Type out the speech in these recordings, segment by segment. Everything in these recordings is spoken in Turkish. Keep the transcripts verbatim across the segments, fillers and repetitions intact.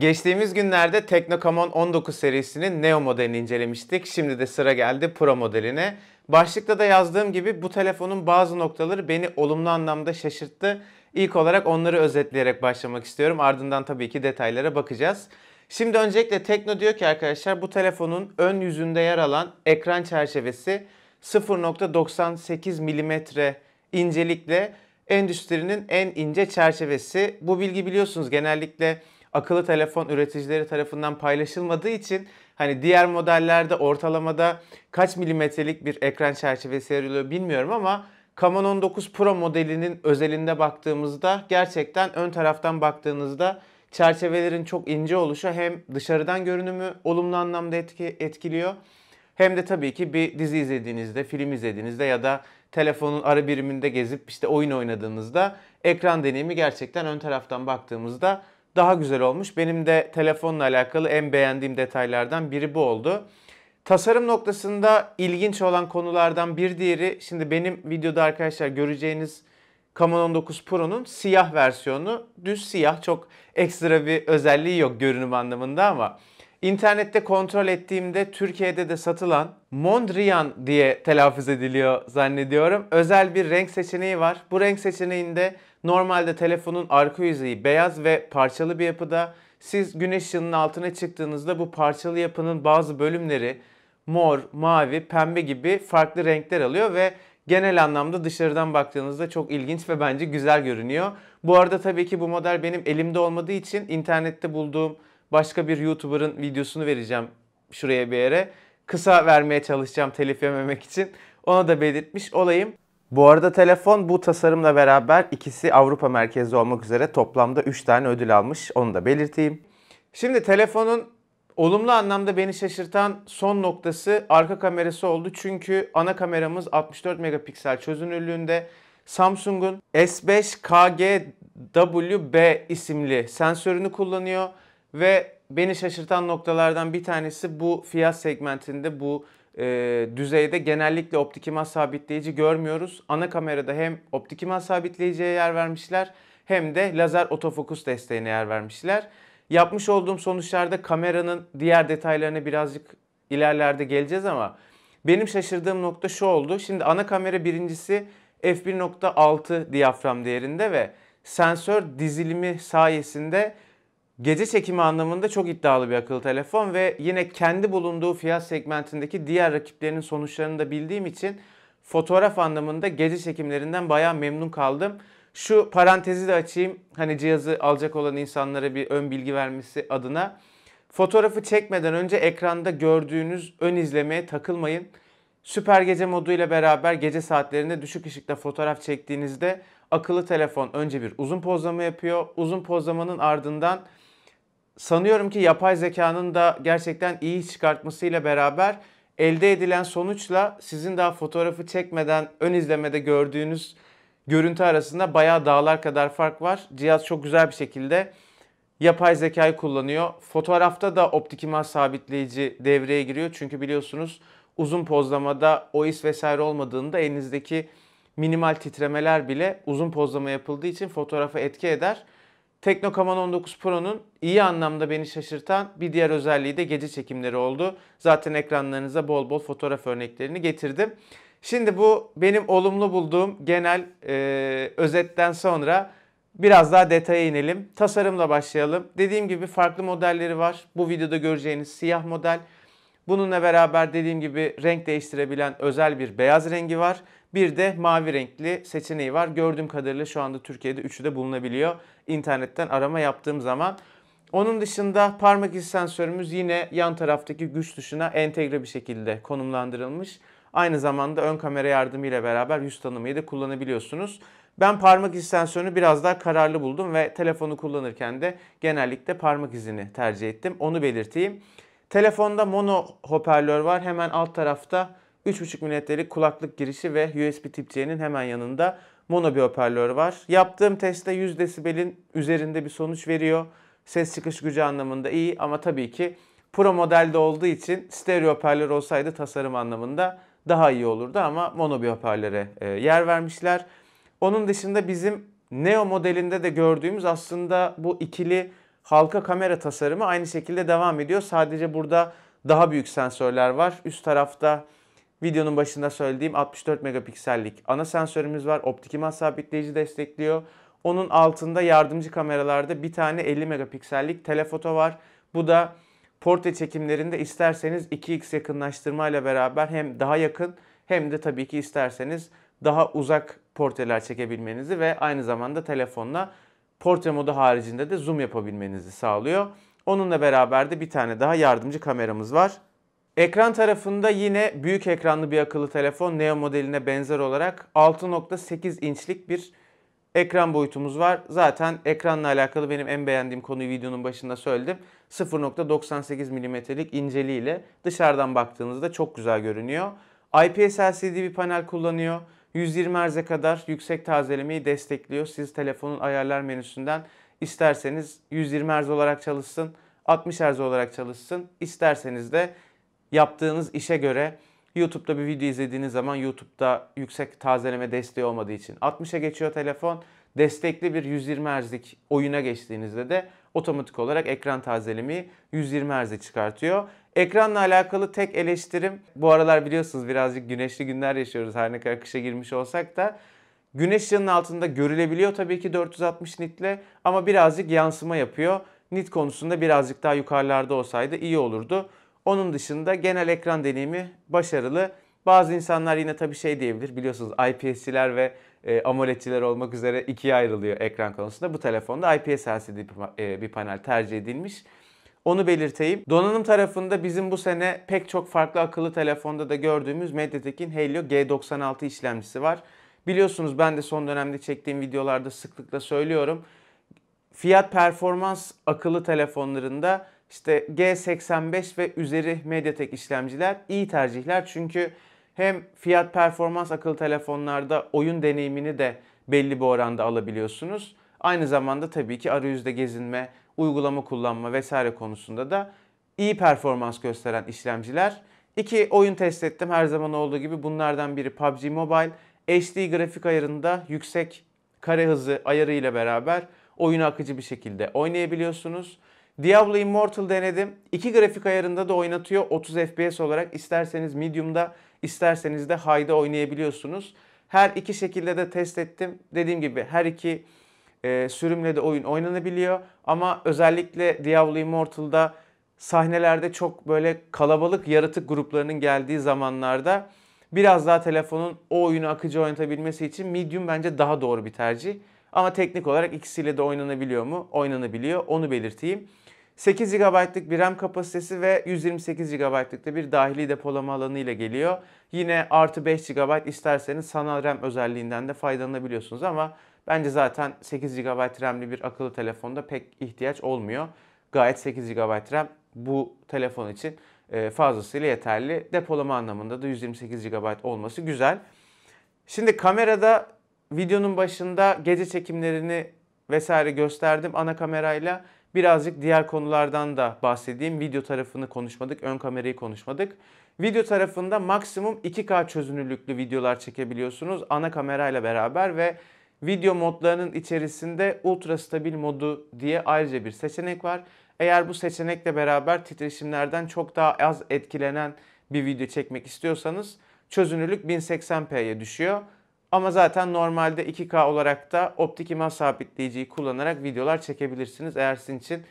Geçtiğimiz günlerde TECNO Camon on dokuz serisinin Neo modelini incelemiştik. Şimdi de sıra geldi Pro modeline. Başlıkta da yazdığım gibi bu telefonun bazı noktaları beni olumlu anlamda şaşırttı. İlk olarak onları özetleyerek başlamak istiyorum. Ardından tabii ki detaylara bakacağız. Şimdi öncelikle TECNO diyor ki arkadaşlar, bu telefonun ön yüzünde yer alan ekran çerçevesi sıfır nokta doksan sekiz milimetre incelikle endüstrinin en ince çerçevesi. Bu bilgi biliyorsunuz genellikle akıllı telefon üreticileri tarafından paylaşılmadığı için hani diğer modellerde ortalamada kaç milimetrelik bir ekran çerçevesi yer alıyor bilmiyorum ama Camon on dokuz Pro modelinin özelinde baktığımızda gerçekten ön taraftan baktığınızda çerçevelerin çok ince oluşu hem dışarıdan görünümü olumlu anlamda etki, etkiliyor hem de tabii ki bir dizi izlediğinizde, film izlediğinizde ya da telefonun ara biriminde gezip işte oyun oynadığınızda ekran deneyimi gerçekten ön taraftan baktığımızda daha güzel olmuş. Benim de telefonla alakalı en beğendiğim detaylardan biri bu oldu. Tasarım noktasında ilginç olan konulardan bir diğeri, şimdi benim videoda arkadaşlar göreceğiniz Camon on dokuz Pro'nun siyah versiyonu. Düz siyah, çok ekstra bir özelliği yok görünüm anlamında ama internette kontrol ettiğimde Türkiye'de de satılan Mondrian diye telaffuz ediliyor zannediyorum. Özel bir renk seçeneği var. Bu renk seçeneğinde normalde telefonun arka yüzeyi beyaz ve parçalı bir yapıda. Siz güneş ışığının altına çıktığınızda bu parçalı yapının bazı bölümleri mor, mavi, pembe gibi farklı renkler alıyor ve genel anlamda dışarıdan baktığınızda çok ilginç ve bence güzel görünüyor. Bu arada tabii ki bu model benim elimde olmadığı için internette bulduğum başka bir YouTuber'ın videosunu vereceğim şuraya bir yere. Kısa vermeye çalışacağım telif yememek için. Ona da belirtmiş olayım. Bu arada telefon bu tasarımla beraber ikisi Avrupa merkezli olmak üzere toplamda üç tane ödül almış. Onu da belirteyim. Şimdi telefonun olumlu anlamda beni şaşırtan son noktası arka kamerası oldu. Çünkü ana kameramız altmış dört megapiksel çözünürlüğünde Samsung'un S beş K G W B isimli sensörünü kullanıyor. Ve beni şaşırtan noktalardan bir tanesi bu fiyat segmentinde, bu e, düzeyde genellikle optik imaj sabitleyici görmüyoruz. Ana kamerada hem optik imaj sabitleyiciye yer vermişler hem de lazer otofokus desteğine yer vermişler. Yapmış olduğum sonuçlarda kameranın diğer detaylarına birazcık ilerlerde geleceğiz ama benim şaşırdığım nokta şu oldu. Şimdi ana kamera birincisi f bir nokta altı diyafram değerinde ve sensör dizilimi sayesinde gece çekimi anlamında çok iddialı bir akıllı telefon ve yine kendi bulunduğu fiyat segmentindeki diğer rakiplerinin sonuçlarını da bildiğim için fotoğraf anlamında gece çekimlerinden bayağı memnun kaldım. Şu parantezi de açayım, hani cihazı alacak olan insanlara bir ön bilgi vermesi adına. Fotoğrafı çekmeden önce ekranda gördüğünüz ön izlemeye takılmayın. Süper gece moduyla beraber gece saatlerinde düşük ışıkta fotoğraf çektiğinizde akıllı telefon önce bir uzun pozlama yapıyor. Uzun pozlamanın ardından sanıyorum ki yapay zekanın da gerçekten iyi çıkartmasıyla beraber elde edilen sonuçla sizin daha fotoğrafı çekmeden ön izlemede gördüğünüz görüntü arasında bayağı dağlar kadar fark var. Cihaz çok güzel bir şekilde yapay zekayı kullanıyor. Fotoğrafta da optik imaj sabitleyici devreye giriyor. Çünkü biliyorsunuz uzun pozlamada O I S vesaire olmadığında elinizdeki minimal titremeler bile uzun pozlama yapıldığı için fotoğrafa etki eder. TECNO Camon on dokuz Pro'nun iyi anlamda beni şaşırtan bir diğer özelliği de gece çekimleri oldu. Zaten ekranlarınıza bol bol fotoğraf örneklerini getirdim. Şimdi bu benim olumlu bulduğum genel e, özetten sonra biraz daha detaya inelim. Tasarımla başlayalım. Dediğim gibi farklı modelleri var. Bu videoda göreceğiniz siyah model. Bununla beraber dediğim gibi renk değiştirebilen özel bir beyaz rengi var. Bir de mavi renkli seçeneği var. Gördüğüm kadarıyla şu anda Türkiye'de üçü de bulunabiliyor. İnternetten arama yaptığım zaman. Onun dışında parmak izi sensörümüz yine yan taraftaki güç tuşuna entegre bir şekilde konumlandırılmış. Aynı zamanda ön kamera yardımıyla beraber yüz tanımayı da kullanabiliyorsunuz. Ben parmak izi sensörünü biraz daha kararlı buldum ve telefonu kullanırken de genellikle parmak izini tercih ettim. Onu belirteyim. Telefonda mono hoparlör var. Hemen alt tarafta üç buçuk milimetrelik kulaklık girişi ve U S B Type-C'nin hemen yanında mono bir hoparlör var. Yaptığım testte yüz desibelin üzerinde bir sonuç veriyor. Ses çıkış gücü anlamında iyi ama tabii ki Pro modelde olduğu için stereo hoparlör olsaydı tasarım anlamında daha iyi olurdu ama mono bir hoparlöre yer vermişler. Onun dışında bizim Neo modelinde de gördüğümüz aslında bu ikili halka kamera tasarımı aynı şekilde devam ediyor. Sadece burada daha büyük sensörler var. Üst tarafta videonun başında söylediğim altmış dört megapiksellik ana sensörümüz var. Optik imaj sabitleyici destekliyor. Onun altında yardımcı kameralarda bir tane elli megapiksellik telefoto var. Bu da portre çekimlerinde isterseniz iki x yakınlaştırmayla beraber hem daha yakın hem de tabii ki isterseniz daha uzak portreler çekebilmenizi ve aynı zamanda telefonla portre modu haricinde de zoom yapabilmenizi sağlıyor. Onunla beraber de bir tane daha yardımcı kameramız var. Ekran tarafında yine büyük ekranlı bir akıllı telefon, Neo modeline benzer olarak altı nokta sekiz inçlik bir ekran boyutumuz var. Zaten ekranla alakalı benim en beğendiğim konuyu videonun başında söyledim. sıfır nokta doksan sekiz milimetrelik inceliğiyle dışarıdan baktığınızda çok güzel görünüyor. I P S L C D bir panel kullanıyor. yüz yirmi hertz'e kadar yüksek tazelemeyi destekliyor. Siz telefonun ayarlar menüsünden isterseniz yüz yirmi hertz olarak çalışsın, altmış hertz olarak çalışsın. İsterseniz de yaptığınız işe göre YouTube'da bir video izlediğiniz zaman YouTube'da yüksek tazeleme desteği olmadığı için altmışa geçiyor telefon. Destekli bir yüz yirmi hertz'lik oyuna geçtiğinizde de otomatik olarak ekran tazelemeyi yüz yirmi hertz'e çıkartıyor. Ekranla alakalı tek eleştirim, bu aralar biliyorsunuz birazcık güneşli günler yaşıyoruz her ne kadar kışa girmiş olsak da. Güneş ışığının altında görülebiliyor tabii ki dört yüz altmış nitle ama birazcık yansıma yapıyor. Nit konusunda birazcık daha yukarılarda olsaydı iyi olurdu. Onun dışında genel ekran deneyimi başarılı. Bazı insanlar yine tabii şey diyebilir, biliyorsunuz I P S'ciler ve e, AMOLED'ciler olmak üzere ikiye ayrılıyor ekran konusunda. Bu telefonda I P S L C D bir panel tercih edilmiş. Onu belirteyim. Donanım tarafında bizim bu sene pek çok farklı akıllı telefonda da gördüğümüz Mediatek'in Helio G doksan altı işlemcisi var. Biliyorsunuz ben de son dönemde çektiğim videolarda sıklıkla söylüyorum. Fiyat performans akıllı telefonlarında işte G seksen beş ve üzeri Mediatek işlemciler iyi tercihler. Çünkü hem fiyat performans akıllı telefonlarda oyun deneyimini de belli bir oranda alabiliyorsunuz. Aynı zamanda tabii ki arayüzde gezinme, uygulama kullanma vesaire konusunda da iyi performans gösteren işlemciler. İki oyun test ettim her zaman olduğu gibi. Bunlardan biri P U B G Mobile. H D grafik ayarında yüksek kare hızı ayarı ile beraber oyunu akıcı bir şekilde oynayabiliyorsunuz. Diablo Immortal denedim. iki grafik ayarında da oynatıyor. otuz F P S olarak isterseniz medium'da, isterseniz de high'da oynayabiliyorsunuz. Her iki şekilde de test ettim. Dediğim gibi her iki e, sürümle de oyun oynanabiliyor. Ama özellikle Diablo Immortal'da sahnelerde çok böyle kalabalık yaratık gruplarının geldiği zamanlarda biraz daha telefonun o oyunu akıcı oynatabilmesi için medium bence daha doğru bir tercih. Ama teknik olarak ikisiyle de oynanabiliyor mu? Oynanabiliyor. Onu belirteyim. sekiz gigabaytlık bir RAM kapasitesi ve yüz yirmi sekiz gigabaytlık da bir dahili depolama alanı ile geliyor. Yine artı beş gigabayt isterseniz sanal RAM özelliğinden de faydalanabiliyorsunuz ama bence zaten sekiz gigabayt RAM'li bir akıllı telefonda pek ihtiyaç olmuyor. Gayet sekiz gigabayt RAM bu telefon için fazlasıyla yeterli. Depolama anlamında da yüz yirmi sekiz gigabayt olması güzel. Şimdi kamerada videonun başında gece çekimlerini vesaire gösterdim ana kamerayla. Birazcık diğer konulardan da bahsedeyim. Video tarafını konuşmadık, ön kamerayı konuşmadık. Video tarafında maksimum iki K çözünürlüklü videolar çekebiliyorsunuz ana kamerayla beraber ve video modlarının içerisinde ultra stabil modu diye ayrıca bir seçenek var. Eğer bu seçenekle beraber titreşimlerden çok daha az etkilenen bir video çekmek istiyorsanız çözünürlük bin seksen p'ye düşüyor. Ama zaten normalde iki K olarak da optik imaj sabitleyiciyi kullanarak videolar çekebilirsiniz. Eğer sizin için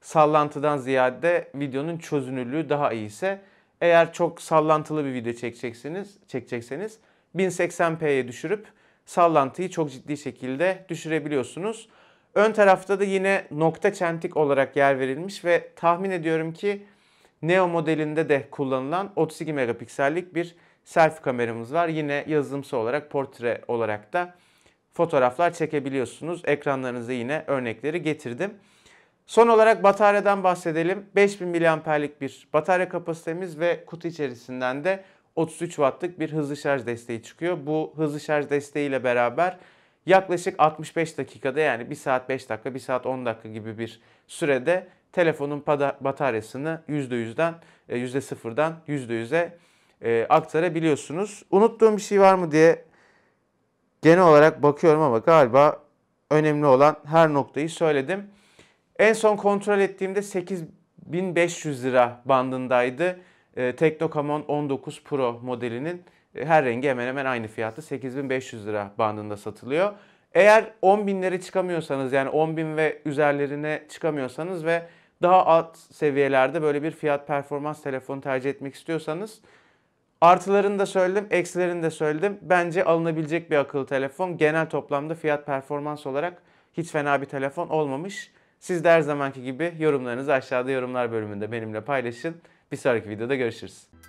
sallantıdan ziyade videonun çözünürlüğü daha iyiyse, eğer çok sallantılı bir video çekeceksiniz, çekecekseniz bin seksen p'ye düşürüp sallantıyı çok ciddi şekilde düşürebiliyorsunuz. Ön tarafta da yine nokta çentik olarak yer verilmiş ve tahmin ediyorum ki Neo modelinde de kullanılan otuz iki megapiksellik bir selfie kameramız var. Yine yazılımsal olarak, portre olarak da fotoğraflar çekebiliyorsunuz. Ekranlarınıza yine örnekleri getirdim. Son olarak bataryadan bahsedelim. beş bin miliamperlik bir batarya kapasitemiz ve kutu içerisinden de otuz üç wattlık bir hızlı şarj desteği çıkıyor. Bu hızlı şarj desteğiyle beraber yaklaşık altmış beş dakikada yani bir saat beş dakika, bir saat on dakika gibi bir sürede telefonun bataryasını yüzde yüzden, yüzde sıfırdan yüzde yüze aktarabiliyorsunuz. Unuttuğum bir şey var mı diye genel olarak bakıyorum ama galiba önemli olan her noktayı söyledim. En son kontrol ettiğimde sekiz bin beş yüz lira bandındaydı. E, TECNO Camon on dokuz Pro modelinin her rengi hemen hemen aynı fiyatı, sekiz bin beş yüz lira bandında satılıyor. Eğer on binlere çıkamıyorsanız, yani on bin ve üzerlerine çıkamıyorsanız ve daha alt seviyelerde böyle bir fiyat performans telefonu tercih etmek istiyorsanız, artılarını da söyledim, eksilerini de söyledim. Bence alınabilecek bir akıllı telefon. Genel toplamda fiyat performans olarak hiç fena bir telefon olmamış. Siz de her zamanki gibi yorumlarınızı aşağıda yorumlar bölümünde benimle paylaşın. Bir sonraki videoda görüşürüz.